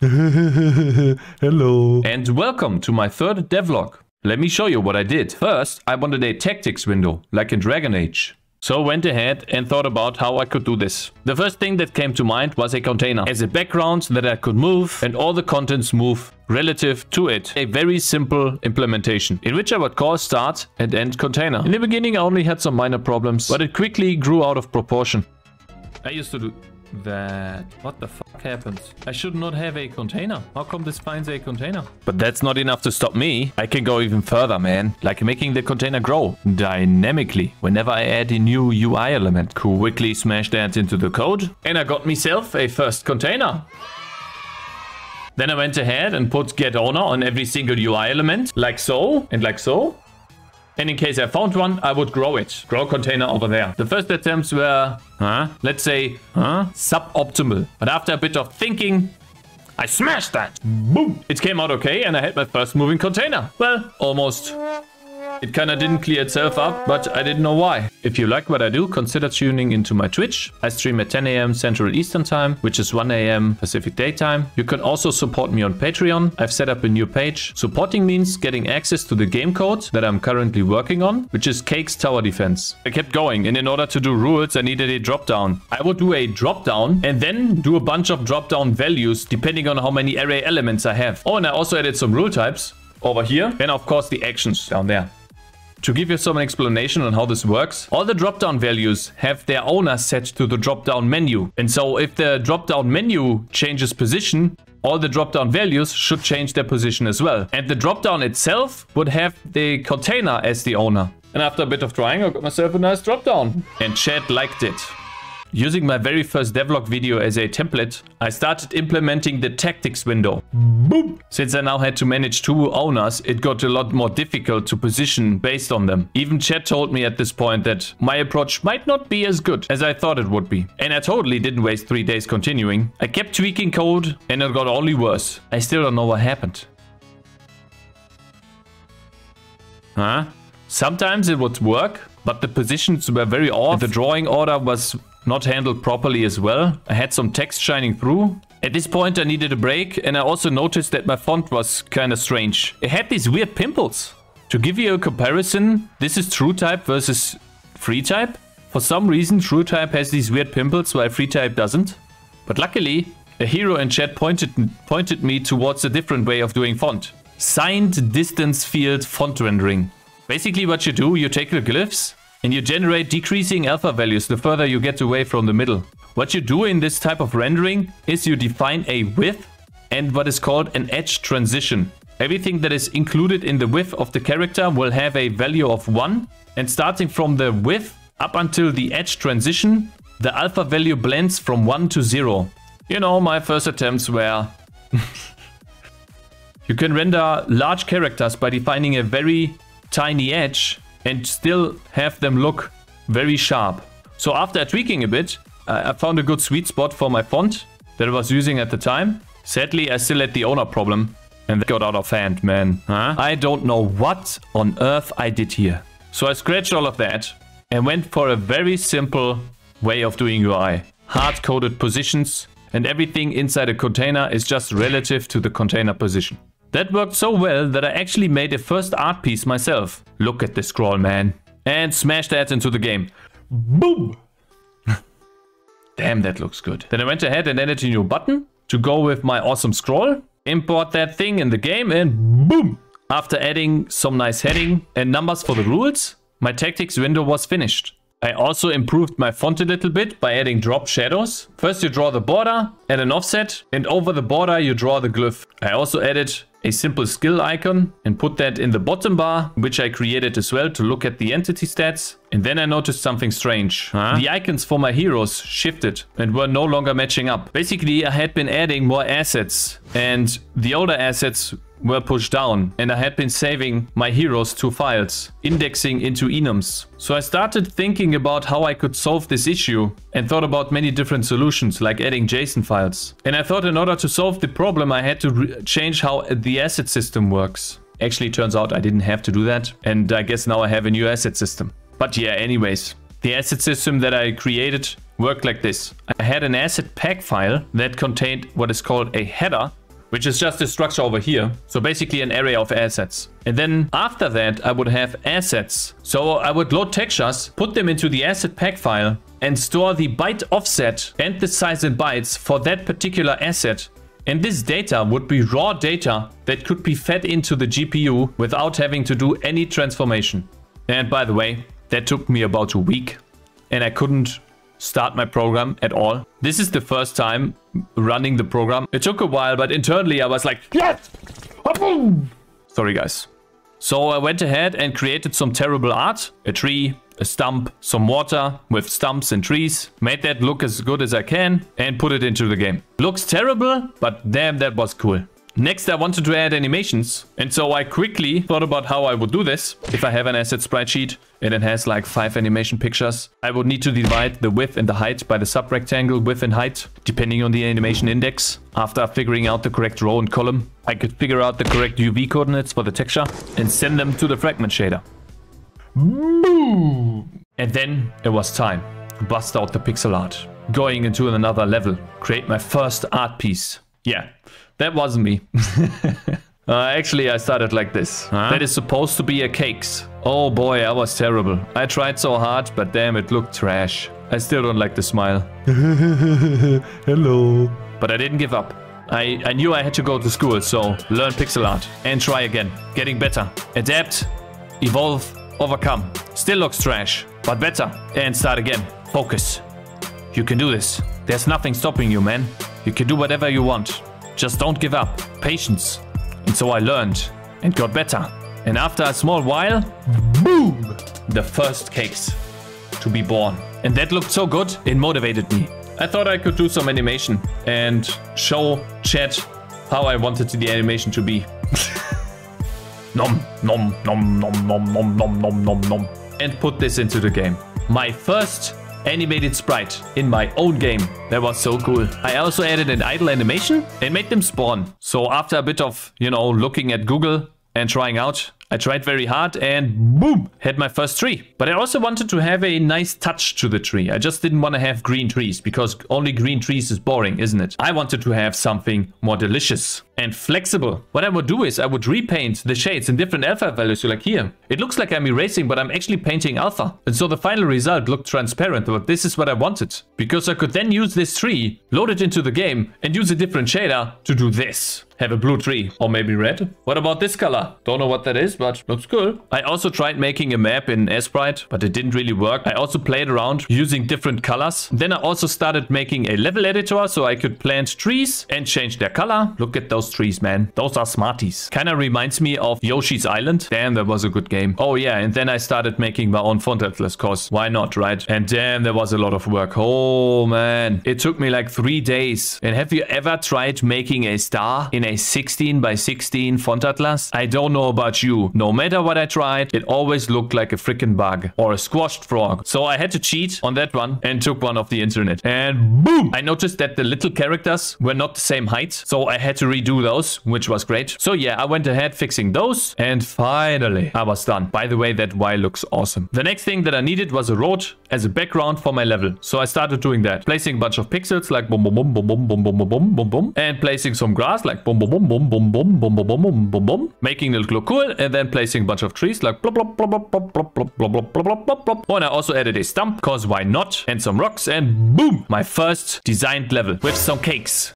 Hello. And welcome to my third devlog. Let me show you what I did. First, I wanted a tactics window, like in Dragon Age. So I went ahead and thought about how I could do this. The first thing that came to mind was a container as a background that I could move and all the contents move relative to it. A very simple implementation in which I would call start and end container. In the beginning I only had some minor problems, but it quickly grew out of proportion. I used to do that. What the fuck happened? I should not have a container. How come this finds a container? But that's not enough to stop me. I can go even further, man. Like making the container grow dynamically whenever I add a new UI element. Quickly smash that into the code. And I got myself a first container. Then I went ahead and put get owner on every single UI element. Like so and like so. And in case I found one, I would grow it. Grow container over there. The first attempts were, let's say, suboptimal. But after a bit of thinking, I smashed that. Boom. It came out okay and I had my first moving container. Well, almost. It kind of didn't clear itself up, but I didn't know why. If you like what I do, consider tuning into my Twitch. I stream at 10 a.m. Central Eastern Time, which is 1 a.m. Pacific Daytime. You can also support me on Patreon. I've set up a new page. Supporting means getting access to the game code that I'm currently working on, which is Cake's Tower Defense. I kept going, and in order to do rules, I needed a drop-down. I would do a drop-down and then do a bunch of drop-down values depending on how many array elements I have. Oh, and I also added some rule types over here, and of course the actions down there. To give you some explanation on how this works, all the drop-down values have their owner set to the drop-down menu. And so if the drop-down menu changes position, all the drop-down values should change their position as well. And the drop-down itself would have the container as the owner. And after a bit of trying, I got myself a nice drop-down. And chat liked it. Using my very first devlog video as a template, I started implementing the tactics window. Boop! Since I now had to manage two owners, it got a lot more difficult to position based on them. Even chat told me at this point that my approach might not be as good as I thought it would be. And I totally didn't waste 3 days continuing. I kept tweaking code and it got only worse. I still don't know what happened. Sometimes it would work, but the positions were very off. The drawing order was not handled properly as well. I had some text shining through. At this point I needed a break, and I also noticed that my font was kind of strange. It had these weird pimples. To give you a comparison, this is TrueType versus FreeType. For some reason TrueType has these weird pimples while FreeType doesn't. But luckily, a hero in chat pointed me towards a different way of doing font. Signed Distance Field font rendering. Basically what you do, you take the glyphs, and you generate decreasing alpha values the further you get away from the middle. What you do in this type of rendering is you define a width and what is called an edge transition. Everything that is included in the width of the character will have a value of 1, and starting from the width up until the edge transition, the alpha value blends from 1 to 0. You know, my first attempts were... You can render large characters by defining a very tiny edge and still have them look very sharp. So after tweaking a bit, I found a good sweet spot for my font that I was using at the time. Sadly, I still had the owner problem, and that got out of hand, man. I don't know what on earth I did here. So I scratched all of that and went for a very simple way of doing UI. Hard-coded positions, and everything inside a container is just relative to the container position. That worked so well that I actually made a first art piece myself. Look at this scroll, man. And smashed that into the game. Boom! Damn, that looks good. Then I went ahead and added a new button to go with my awesome scroll. Import that thing in the game and boom! After adding some nice heading and numbers for the rules, my tactics window was finished. I also improved my font a little bit by adding drop shadows. First you draw the border and an offset, and over the border you draw the glyph. I also added a simple skill icon and put that in the bottom bar, which I created as well to look at the entity stats. And then I noticed something strange. The icons for my heroes shifted and were no longer matching up. Basically, I had been adding more assets and the older assets were pushed down, and I had been saving my heroes to files, indexing into enums. So I started thinking about how I could solve this issue and thought about many different solutions, like adding JSON files. And I thought in order to solve the problem, I had to change how the asset system works. Actually, turns out I didn't have to do that, and I guess now I have a new asset system. But yeah, anyways, the asset system that I created worked like this. I had an asset pack file that contained what is called a header, which is just this structure over here. So basically an array of assets. And then after that, I would have assets. So I would load textures, put them into the asset pack file, and store the byte offset and the size in bytes for that particular asset. And this data would be raw data that could be fed into the GPU without having to do any transformation. And by the way, that took me about a week and I couldn't start my program at all. This is the first time running the program. It took a while, but internally I was like, yes! Sorry guys. So I went ahead and created some terrible art. A tree, a stump, some water with stumps and trees. Made that look as good as I can and put it into the game. Looks terrible, but damn, that was cool. Next, I wanted to add animations. And so I quickly thought about how I would do this. If I have an asset sprite sheet and it has like 5 animation pictures, I would need to divide the width and the height by the sub-rectangle width and height, depending on the animation index. After figuring out the correct row and column, I could figure out the correct UV coordinates for the texture and send them to the fragment shader. And then it was time to bust out the pixel art. Going into another level, create my first art piece. Yeah, that wasn't me. Actually, I started like this. Huh? That is supposed to be a Cake's. Oh boy, I was terrible. I tried so hard, but damn, it looked trash. I still don't like the smile. Hello. But I didn't give up. I knew I had to go to school, so learn pixel art and try again. Getting better. Adapt, evolve, overcome. Still looks trash, but better. And start again. Focus. You can do this. There's nothing stopping you, man. You can do whatever you want. Just don't give up. Patience. And so I learned and got better. And after a small while, boom! The first Cake's to be born. And that looked so good, it motivated me. I thought I could do some animation and show chat how I wanted the animation to be. Nom, nom, nom, nom, nom, nom, nom, nom, nom, nom. And put this into the game. My first animated sprite in my own game. That was so cool. I also added an idle animation and made them spawn. So after a bit of, you know, looking at Google and trying out, I tried very hard and boom, had my first tree. But I also wanted to have a nice touch to the tree. I just didn't want to have green trees because only green trees is boring, isn't it? I wanted to have something more delicious and flexible. What I would do is I would repaint the shades in different alpha values, like here. It looks like I'm erasing, but I'm actually painting alpha. And so the final result looked transparent, but this is what I wanted. Because I could then use this tree, load it into the game and use a different shader to do this. Have a blue tree or maybe red. What about this color? Don't know what that is, but looks cool. I also tried making a map in Aseprite, but it didn't really work. I also played around using different colors. Then I also started making a level editor so I could plant trees and change their color. Look at those trees, man. Those are smarties. Kind of reminds me of Yoshi's Island. Damn, that was a good game. Oh yeah, and then I started making my own font atlas, cause why not, right? And damn, there was a lot of work. Oh man, it took me like 3 days. And have you ever tried making a star in a 16 by 16 font atlas? I don't know about you. No matter what I tried, it always looked like a freaking bug or a squashed frog. So I had to cheat on that one and took one off the internet. And boom! I noticed that the little characters were not the same height. So I had to redo those, which was great. So yeah, I went ahead fixing those and finally I was done. By the way, that Y looks awesome. The next thing that I needed was a road as a background for my level. So I started doing that. Placing a bunch of pixels like boom, boom, boom, boom, boom, boom, boom, boom, boom, boom. And placing some grass like boom, boom, boom, boom, boom, boom, boom, boom, boom, boom, boom. Making it look cool and then placing a bunch of trees like blop, blop, blop, blop, blop, blop, blop, blop, blop, blop. Oh, and I also added a stump, cause why not? And some rocks and boom! My first designed level with some Cake's.